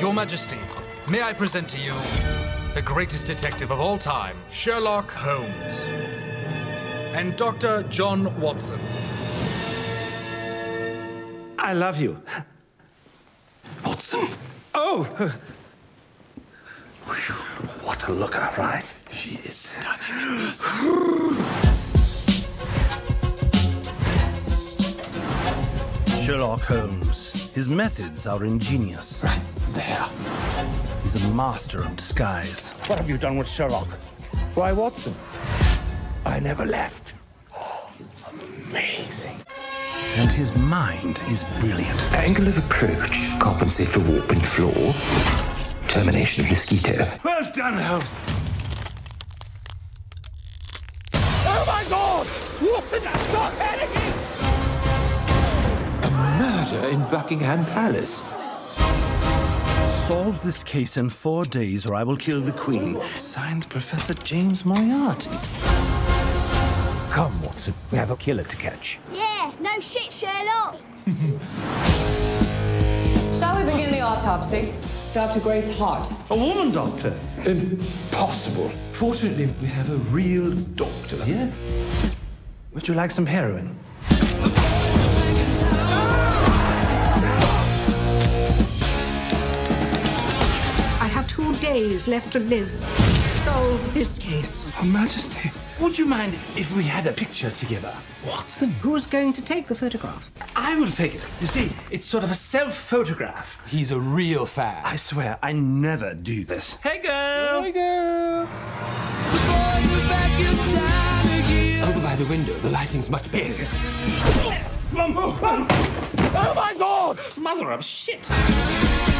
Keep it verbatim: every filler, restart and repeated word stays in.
Your Majesty, may I present to you the greatest detective of all time, Sherlock Holmes, and Doctor John Watson. I love you. Watson? Oh! Whew, what a looker, right? She is stunning. Sherlock Holmes. His methods are ingenious. Right there. He's a master of disguise. What have you done with Sherlock? Why, Watson? I never left. Oh, amazing. And his mind is brilliant. Angle of approach. Compensate for warp and flaw. Termination of mosquito. Well done, Holmes. Oh my God! Watson, stop panicking! A murder in Buckingham Palace. Solve this case in four days or I will kill the Queen. Signed, Professor James Moriarty. Come, Watson, we have a killer to catch. Yeah, no shit, Sherlock. Shall we begin the autopsy? Doctor Grace Hart. A woman doctor? Impossible. Fortunately, we have a real doctor here. Yeah. Would you like some heroin? I have two days left to live. Solve this case. Her Majesty, would you mind if we had a picture together? Watson? Who's going to take the photograph? I will take it. You see, it's sort of a self-photograph. He's a real fan. I swear, I never do this. Hey, girl! Hey, girl! The boys are back in town again. Over by the window, the lighting's much better. Yes, yes. Oh, oh, oh. Oh, my God! Mother of shit!